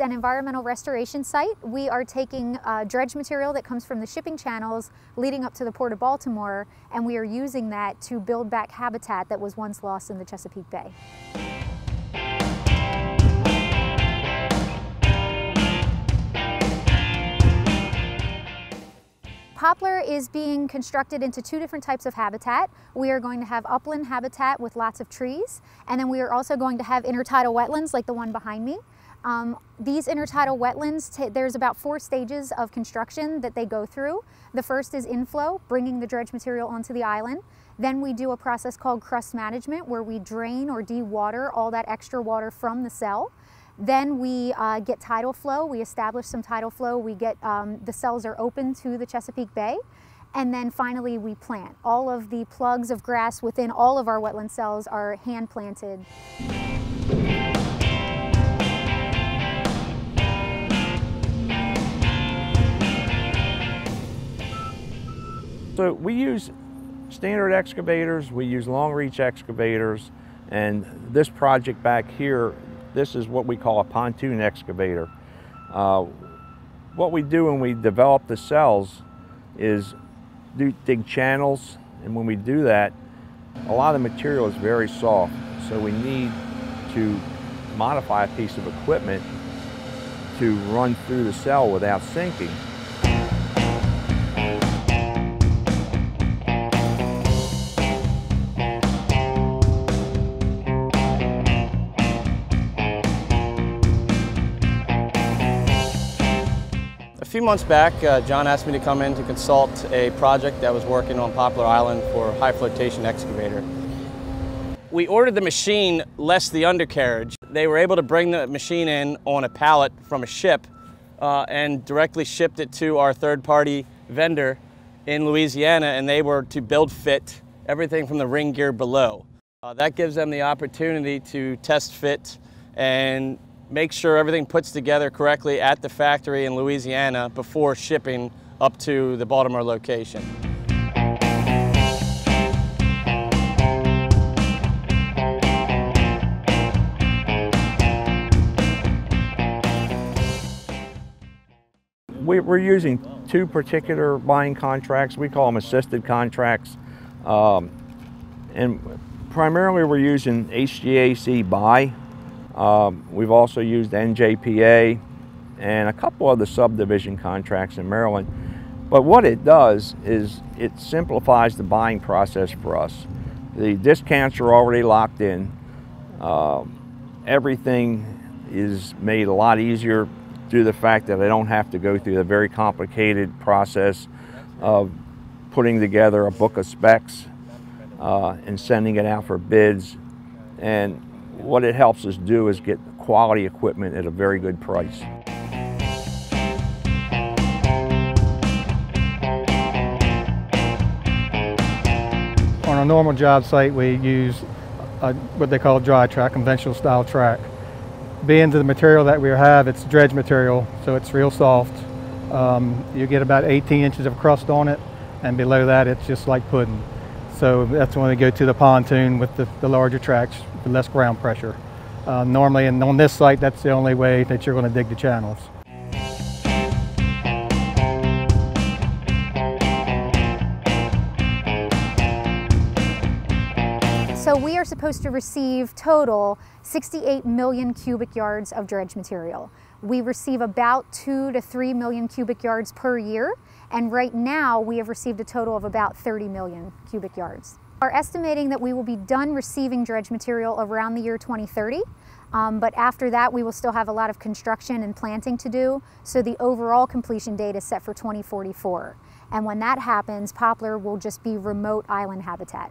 is an environmental restoration site. We are taking dredge material that comes from the shipping channels leading up to the Port of Baltimore, and we are using that to build back habitat that was once lost in the Chesapeake Bay. Poplar is being constructed into two different types of habitat. We are going to have upland habitat with lots of trees, and then we are also going to have intertidal wetlands like the one behind me. These intertidal wetlands, there's about 4 stages of construction that they go through. The first is inflow, bringing the dredge material onto the island. Then we do a process called crust management, where we drain or dewater all that extra water from the cell. Then we get tidal flow, we establish some tidal flow, we get the cells are open to the Chesapeake Bay, and then finally we plant. All of the plugs of grass within all of our wetland cells are hand planted. So we use standard excavators, we use long reach excavators, and this project back here, this is what we call a pontoon excavator. What we do when we develop the cells is dig channels, and when we do that, a lot of the material is very soft, so we need to modify a piece of equipment to run through the cell without sinking. A few months back, John asked me to come in to consult a project that was working on Poplar Island for high flotation excavator. We ordered the machine less the undercarriage. They were able to bring the machine in on a pallet from a ship and directly shipped it to our third-party vendor in Louisiana, and they were to build fit everything from the ring gear below. That gives them the opportunity to test fit and make sure everything puts together correctly at the factory in Louisiana before shipping up to the Baltimore location. We're using 2 particular buying contracts. We call them assisted contracts. And primarily we're using HGAC buy. We've also used NJPA and a couple other subdivision contracts in Maryland. But what it does is it simplifies the buying process for us. The discounts are already locked in. Everything is made a lot easier due to the fact that I don't have to go through the very complicated process of putting together a book of specs and sending it out for bids. And what it helps us do is get quality equipment at a very good price. On a normal job site, we use what they call dry track, conventional style track. Being the material that we have, it's dredge material, so it's real soft. You get about 18 inches of crust on it, and below that, it's just like pudding. So that's when we go to the pontoon with the larger tracks, the less ground pressure. Normally, and on this site, that's the only way that you're going to dig the channels. So we are supposed to receive total 68 million cubic yards of dredge material. We receive about 2 to 3 million cubic yards per year, and right now we have received a total of about 30 million cubic yards. We're estimating that we will be done receiving dredge material around the year 2030, but after that we will still have a lot of construction and planting to do, so the overall completion date is set for 2044. And when that happens, Poplar will just be remote island habitat.